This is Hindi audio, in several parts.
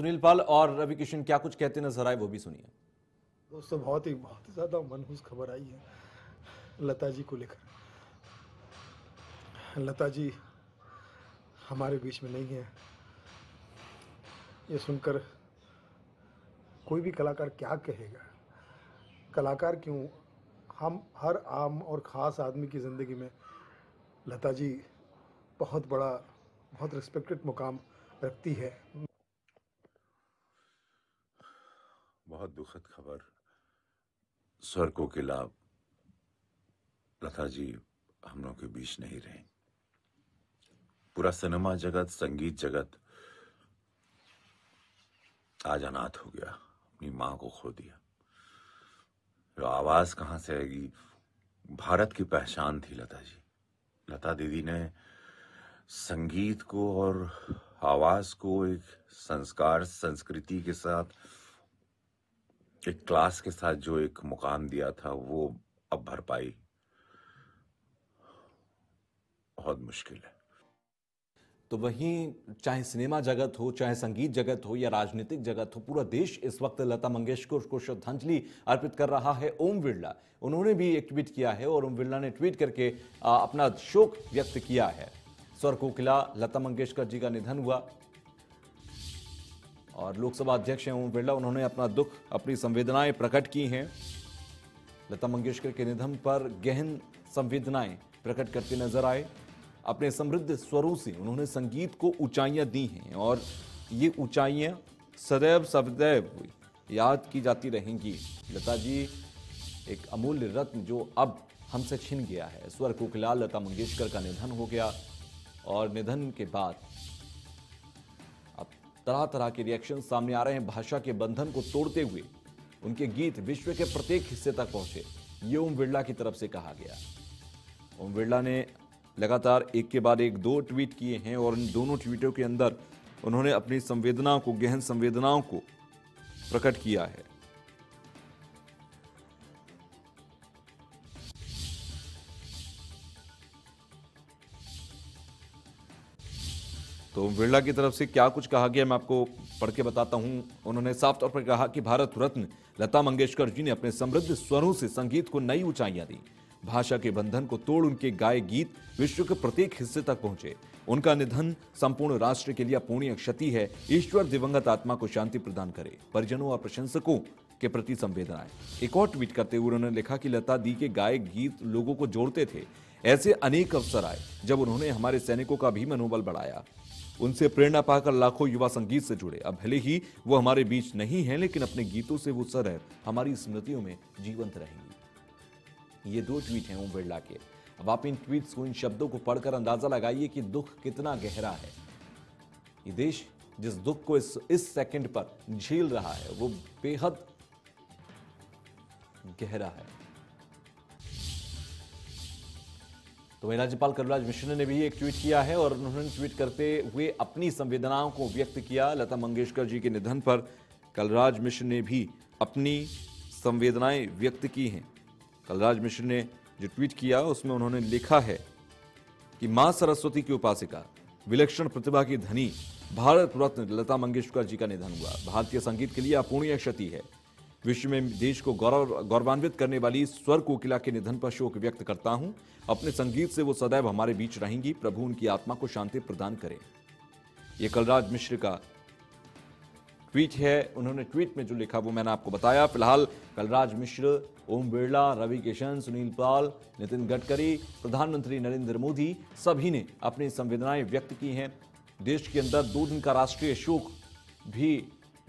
सुनील पाल और रवि किशन क्या कुछ कहते नजर आए वो भी सुनिए। दोस्तों बहुत ही ज्यादा मनहूस खबर आई है लता जी को लेकर। लता जी हमारे बीच में नहीं है, ये सुनकर कोई भी कलाकार क्या कहेगा। कलाकार क्यों, हम हर आम और ख़ास आदमी की ज़िंदगी में लता जी बहुत बड़ा, बहुत रिस्पेक्टेड मुकाम रखती है। बहुत दुखद खबर, स्वर्गों के लाभ लता जी हम लोग के बीच नहीं रहे। पूरा सिनेमा जगत, संगीत जगत आज अनाथ हो गया, अपनी माँ को खो दिया। तो आवाज कहाँ से आएगी। भारत की पहचान थी लता जी। लता दीदी ने संगीत को और आवाज को एक संस्कार, संस्कृति के साथ, एक क्लास के साथ जो एक मुकाम दिया था वो अब भर पाई। बहुत मुश्किल है। तो वहीं चाहे सिनेमा जगत हो, चाहे संगीत जगत हो या राजनीतिक जगत हो, पूरा देश इस वक्त लता मंगेशकर को श्रद्धांजलि अर्पित कर रहा है। ओम बिरला, उन्होंने भी एक ट्वीट किया है और ओम बिरला ने ट्वीट करके अपना शोक व्यक्त किया है। स्वर कोकिला लता मंगेशकर जी का निधन हुआ और लोकसभा अध्यक्ष हैं ओम बिरला, उन्होंने अपना दुख, अपनी संवेदनाएं प्रकट की हैं। लता मंगेशकर के निधन पर गहन संवेदनाएं प्रकट करते नजर आए। अपने समृद्ध स्वरों से उन्होंने संगीत को ऊंचाइयां दी हैं और ये ऊंचाइयां सदैव सदैव याद की जाती रहेंगी। लता जी एक अमूल्य रत्न जो अब हमसे छिन गया है। स्वर कोकिला लता मंगेशकर का निधन हो गया और निधन के बाद अब तरह तरह के रिएक्शन सामने आ रहे हैं। भाषा के बंधन को तोड़ते हुए उनके गीत विश्व के प्रत्येक हिस्से तक पहुंचे, ये ओम बिरला की तरफ से कहा गया। ओम बिरला ने लगातार एक के बाद एक दो ट्वीट किए हैं और इन दोनों ट्वीटों के अंदर उन्होंने अपनी संवेदनाओं को, गहन संवेदनाओं को प्रकट किया है। तो बिरला की तरफ से क्या कुछ कहा गया मैं आपको पढ़ के बताता हूं। उन्होंने साफ तौर पर कहा कि भारत रत्न लता मंगेशकर जी ने अपने समृद्ध स्वरों से संगीत को नई ऊंचाइयां दी। भाषा के बंधन को तोड़ उनके गाए गीत विश्व के प्रत्येक हिस्से तक पहुंचे। उनका निधन संपूर्ण राष्ट्र के लिए अपूर्णीय क्षति है। ईश्वर दिवंगत आत्मा को शांति प्रदान करे। परिजनों और प्रशंसकों के प्रति संवेदनाएं। एक और ट्वीट करते हुए उन्होंने लिखा कि लता दी के गाए गीत लोगों को जोड़ते थे। ऐसे अनेक अवसर आए जब उन्होंने हमारे सैनिकों का भी मनोबल बढ़ाया। उनसे प्रेरणा पाकर लाखों युवा संगीत से जुड़े। अब भले ही वो हमारे बीच नहीं है, लेकिन अपने गीतों से वो सदैव हमारी स्मृतियों में जीवंत रहेंगी। ये दो ट्वीट हैं ओम बिरला के। अब आप इन ट्वीट्स को, इन शब्दों को पढ़कर अंदाजा लगाइए कि दुख कितना गहरा है। ये देश जिस दुख को इस सेकंड पर झेल रहा है वो बेहद गहरा है। तो वहीं राज्यपाल कलराज मिश्र ने भी एक ट्वीट किया है और उन्होंने ट्वीट करते हुए अपनी संवेदनाओं को व्यक्त किया। लता मंगेशकर जी के निधन पर कलराज मिश्र ने भी अपनी संवेदनाएं व्यक्त की हैं। कलराज मिश्र ने जो ट्वीट किया उसमें उन्होंने लिखा है कि मां सरस्वती की उपासिका, विलक्षण प्रतिभा की धनी भारत रत्न लता मंगेशकर जी का निधन हुआ। भारतीय संगीत के लिए अपूर्णीय क्षति है। विश्व में देश को गौरवान्वित करने वाली स्वर कोकिला के निधन पर शोक व्यक्त करता हूं। अपने संगीत से वो सदैव हमारे बीच रहेंगी। प्रभु उनकी आत्मा को शांति प्रदान करें। ये कलराज मिश्र का ट्वीट है। उन्होंने ट्वीट में जो लिखा वो मैंने आपको बताया। फिलहाल कलराज मिश्र, ओम बिरला, रवि किशन, सुनील पाल, नितिन गडकरी, प्रधानमंत्री नरेंद्र मोदी सभी ने अपनी संवेदनाएं व्यक्त की हैं। देश के अंदर 2 दिन का राष्ट्रीय शोक भी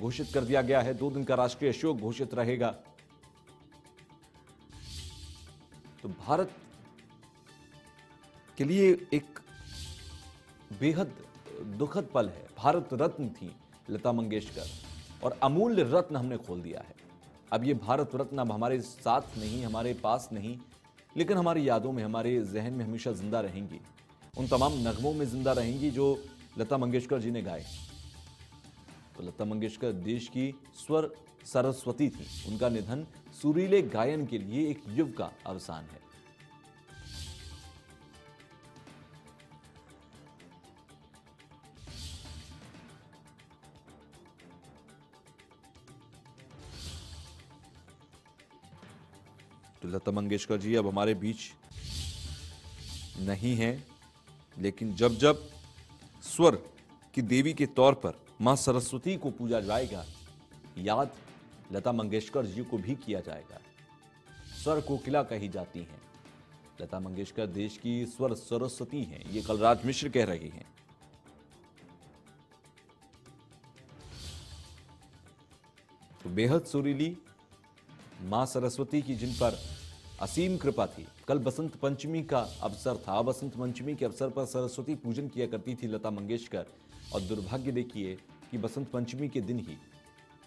घोषित कर दिया गया है। 2 दिन का राष्ट्रीय शोक घोषित रहेगा। तो भारत के लिए एक बेहद दुखद पल है। भारत रत्न थी लता मंगेशकर और अमूल्य रत्न हमने खोल दिया है। अब ये भारत रत्न अब हमारे साथ नहीं, हमारे पास नहीं, लेकिन हमारी यादों में, हमारे जहन में हमेशा जिंदा रहेंगी। उन तमाम नगमों में जिंदा रहेंगी जो लता मंगेशकर जी ने गाए। तो लता मंगेशकर देश की स्वर सरस्वती थी। उनका निधन सुरीले गायन के लिए एक युग का अवसान है। लता मंगेशकर जी अब हमारे बीच नहीं हैं, लेकिन जब जब स्वर की देवी के तौर पर मां सरस्वती को पूजा जाएगा, याद लता मंगेशकर जी को भी किया जाएगा। स्वर कोकिला कही जाती हैं लता मंगेशकर, देश की स्वर सरस्वती हैं, ये कलराज मिश्र कह रही हैं। तो बेहद सुरीली मां सरस्वती की जिन पर असीम कृपा थी, कल बसंत पंचमी का अवसर था। बसंत पंचमी के अवसर पर सरस्वती पूजन किया करती थी लता मंगेशकर, और दुर्भाग्य देखिए कि बसंत पंचमी के दिन ही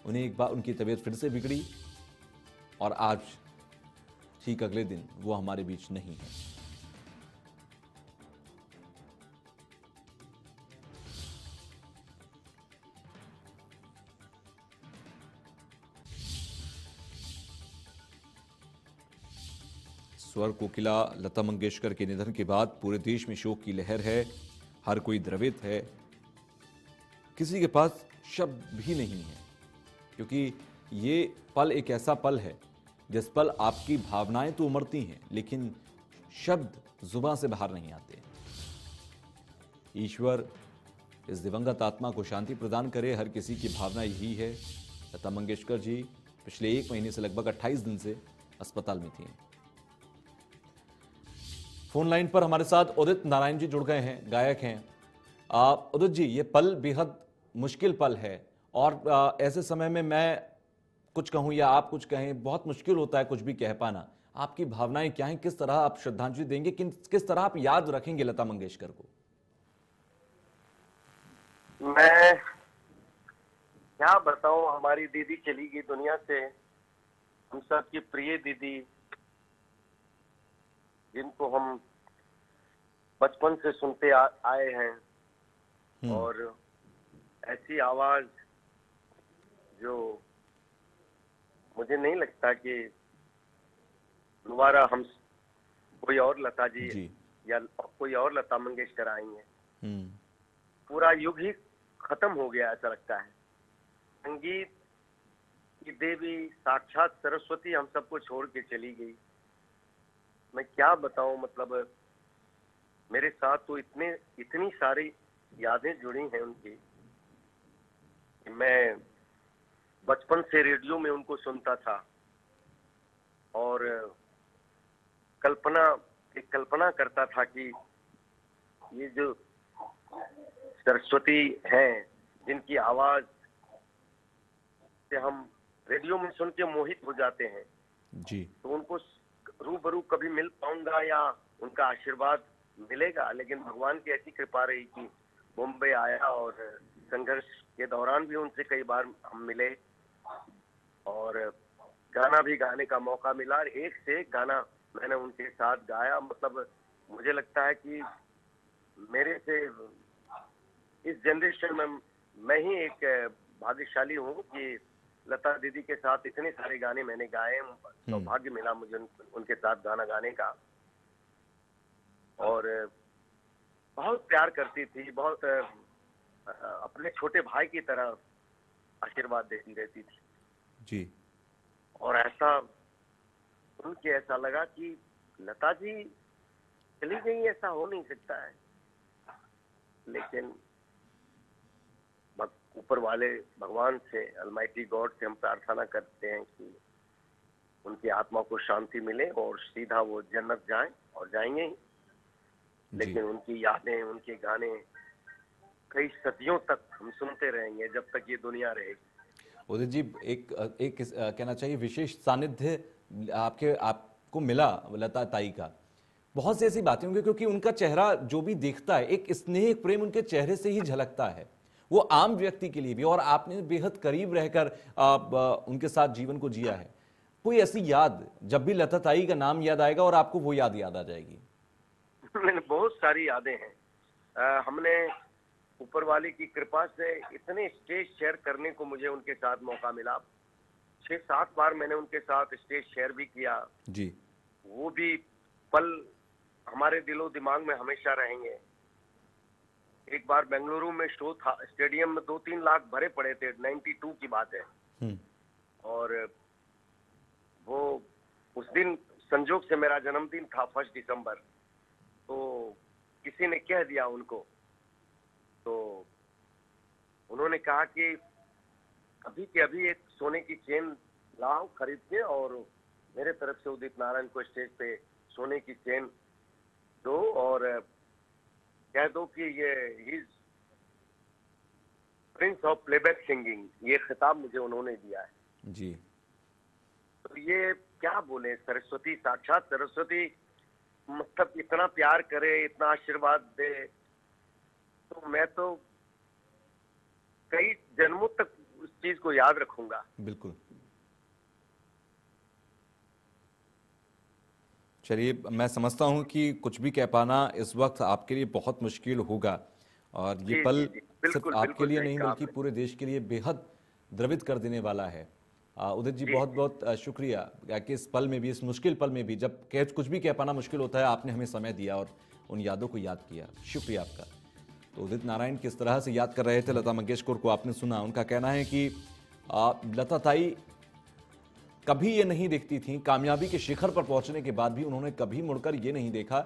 उन्हें एक बार उनकी तबीयत फिर से बिगड़ी और आज ठीक अगले दिन वो हमारे बीच नहीं है। स्वर कोकिला लता मंगेशकर के निधन के बाद पूरे देश में शोक की लहर है। हर कोई द्रवित है, किसी के पास शब्द भी नहीं है, क्योंकि ये पल एक ऐसा पल है जिस पल आपकी भावनाएं तो उमड़ती हैं, लेकिन शब्द जुबान से बाहर नहीं आते। ईश्वर इस दिवंगत आत्मा को शांति प्रदान करे, हर किसी की भावना यही है। लता मंगेशकर जी पिछले एक महीने से लगभग 28 दिन से अस्पताल में थी। फोन लाइन पर हमारे साथ उदित नारायण जी जुड़ गए हैं, गायक हैं। उदित जी, ये पल बेहद मुश्किल पल है, और ऐसे समय में मैं कुछ कहूँ या आप कुछ कहें, बहुत मुश्किल होता है कुछ भी कह पाना। आपकी भावनाएं क्या हैं, किस तरह आप श्रद्धांजलि देंगे, किस तरह आप याद रखेंगे लता मंगेशकर को? मैं क्या बताऊँ, हमारी दीदी चली गई दुनिया से, हम सबकी प्रिय दीदी, जिनको हम बचपन से सुनते आए हैं, और ऐसी आवाज जो मुझे नहीं लगता कि दोबारा हम कोई और लता जी या कोई और लता मंगेशकर आई हैं। पूरा युग ही खत्म हो गया ऐसा लगता है। संगीत की देवी साक्षात सरस्वती हम सबको छोड़ के चली गई। मैं क्या बताऊं, मतलब मेरे साथ तो इतनी सारी यादें जुड़ी हैं उनकी। मैं बचपन से रेडियो में उनको सुनता था, और कल्पना करता था कि ये जो सरस्वती हैं, जिनकी आवाज से हम रेडियो में सुन के मोहित हो जाते हैं जी, तो उनको रूबरू कभी मिल पाऊंगा या उनका आशीर्वाद मिलेगा। लेकिन भगवान की ऐसी कृपा रही कि मुंबई आया, और संघर्ष के दौरान भी उनसे कई बार हम मिले, और गाना भी गाने का मौका मिला, और एक से एक गाना मैंने उनके साथ गाया। मतलब मुझे लगता है कि मेरे से इस जनरेशन में मैं ही एक भाग्यशाली हूँ कि लता दीदी के साथ इतने सारे गाने मैंने गाए। सौभाग्य मिला मुझे उनके साथ गाना गाने का, और बहुत प्यार करती थी, बहुत अपने छोटे भाई की तरह आशीर्वाद देती रहती थी जी। और ऐसा उनके ऐसा लगा कि लता जी चली गई, ऐसा हो नहीं सकता है, लेकिन ऊपर वाले भगवान से, अलमाइटी गॉड से हम प्रार्थना करते हैं कि उनकी आत्मा को शांति मिले और सीधा वो जन्नत जाएं, और जाएंगे ही। लेकिन उनकी यादें, उनके गाने कई सदियों तक हम सुनते रहेंगे, जब तक ये दुनिया रहेगी। उदित जी, एक कहना चाहिए विशेष सानिध्य आपको मिला लता ताई का। बहुत सी ऐसी बातें होंगी, क्योंकि उनका चेहरा जो भी देखता है, एक स्नेह, एक प्रेम उनके चेहरे से ही झलकता है, वो आम व्यक्ति के लिए भी। और आपने बेहद करीब रहकर आप उनके साथ जीवन को जिया है। कोई ऐसी याद, जब भी लता ताई का नाम याद आएगा और आपको वो याद आ जाएगी? बहुत सारी यादें हैं। हमने ऊपर वाले की कृपा से इतने स्टेज शेयर करने को मुझे उनके साथ मौका मिला। 6-7 बार मैंने उनके साथ स्टेज शेयर भी किया जी। वो भी पल हमारे दिलो दिमाग में हमेशा रहेंगे। एक बार बेंगलुरु में शो था, स्टेडियम में 2-3 लाख भरे पड़े थे, 92 की बात है। और वो उस दिन संजोग से मेरा जन्मदिन था 1 दिसंबर, तो किसी ने कह दिया उनको, तो उन्होंने कहा कि अभी के अभी एक सोने की चेन लाओ खरीद के, और मेरे तरफ से उदित नारायण को स्टेज पे सोने की चेन दो और कह दो कि ये his prince of playback singing, ये खिताब मुझे उन्होंने दिया है जी। तो ये क्या बोले, सरस्वती, साक्षात सरस्वती मतलब इतना प्यार करे, इतना आशीर्वाद दे। तो मैं तो कई जन्मों तक उस चीज को याद रखूंगा। बिल्कुल। चलिए, मैं समझता हूं कि कुछ भी कह पाना इस वक्त आपके लिए बहुत मुश्किल होगा, और ये पल सिर्फ आपके लिए नहीं बल्कि पूरे देश के लिए बेहद द्रवित कर देने वाला है। उदित जी, बहुत बहुत शुक्रिया कि इस पल में भी, इस मुश्किल पल में भी, जब कुछ भी कह पाना मुश्किल होता है, आपने हमें समय दिया और उन यादों को याद किया। शुक्रिया आपका। तो उदित नारायण किस तरह से याद कर रहे थे लता मंगेशकर को, आपने सुना। उनका कहना है कि लता ताई कभी ये नहीं देखती थी, कामयाबी के शिखर पर पहुंचने के बाद भी उन्होंने कभी मुड़कर ये नहीं देखा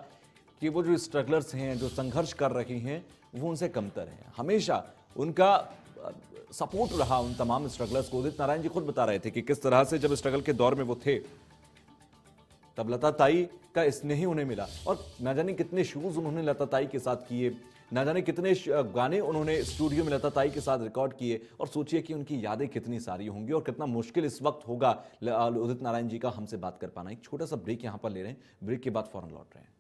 कि वो जो स्ट्रगलर्स हैं, जो संघर्ष कर रही हैं, वो उनसे कमतर हैं। हमेशा उनका सपोर्ट रहा उन तमाम स्ट्रगलर्स को। उदित नारायण जी खुद बता रहे थे कि किस तरह से जब स्ट्रगल के दौर में वो थे, तब लता ताई का स्नेह उन्हें मिला, और ना जाने कितने शूज़ उन्होंने लता ताई के साथ किए, ना जाने कितने गाने उन्होंने स्टूडियो में लता ताई के साथ रिकॉर्ड किए। और सोचिए कि उनकी यादें कितनी सारी होंगी और कितना मुश्किल इस वक्त होगा उदित नारायण जी का हमसे बात कर पाना। एक छोटा सा ब्रेक यहाँ पर ले रहे हैं, ब्रेक के बाद फौरन लौट रहे हैं।